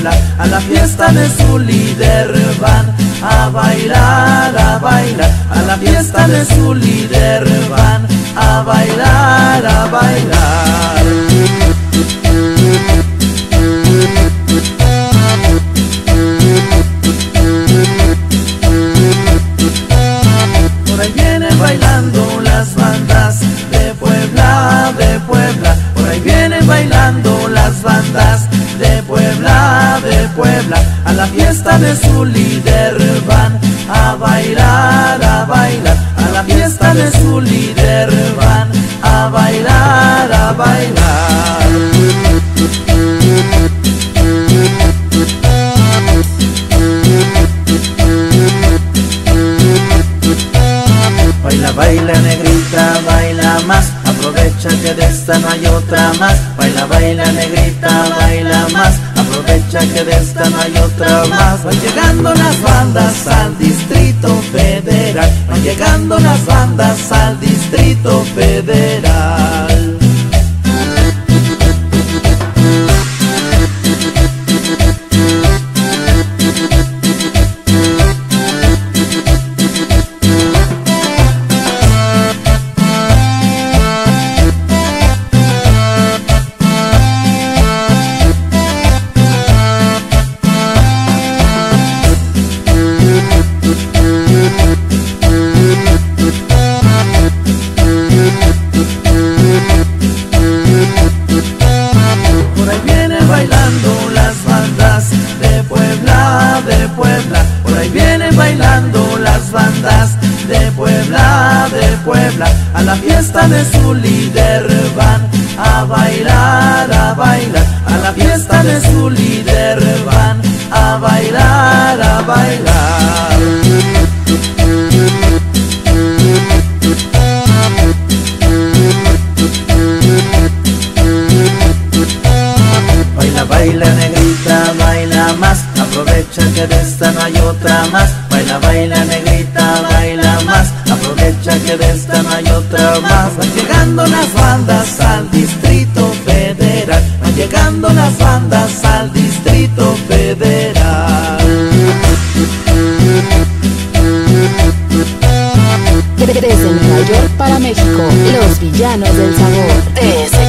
puebla, a la fiesta de su líder van a bailar, a la fiesta de su líder van a bailar, a bailar. Bailando las bandas de Puebla, de Puebla. Por ahí vienen bailando las bandas de Puebla, de Puebla. A la fiesta de su líder van a bailar, a bailar. A la fiesta de su líder van a bailar, a bailar. Baila, baila negrita, baila más, aprovechate de esta, no hay otra más. Baila, baila negrita, baila más, aprovechate de esta, no hay otra más. Van llegando las bandas al Distrito Federal, van llegando las bandas al Distrito Federal. Bailando las bandas de Puebla, de Puebla. Por ahí vienen bailando las bandas de Puebla, de Puebla. A la fiesta de su líder van a bailar, a bailar. A la fiesta de su líder van a bailar, a bailar. Baila negrita, baila más, aprovecha que de esta no hay otra más. Baila, baila negrita, baila más, aprovecha que de esta no hay otra más. Van llegando las bandas al Distrito Federal, van llegando las bandas al Distrito Federal. Desde Nueva York para México, los villanos del sabor.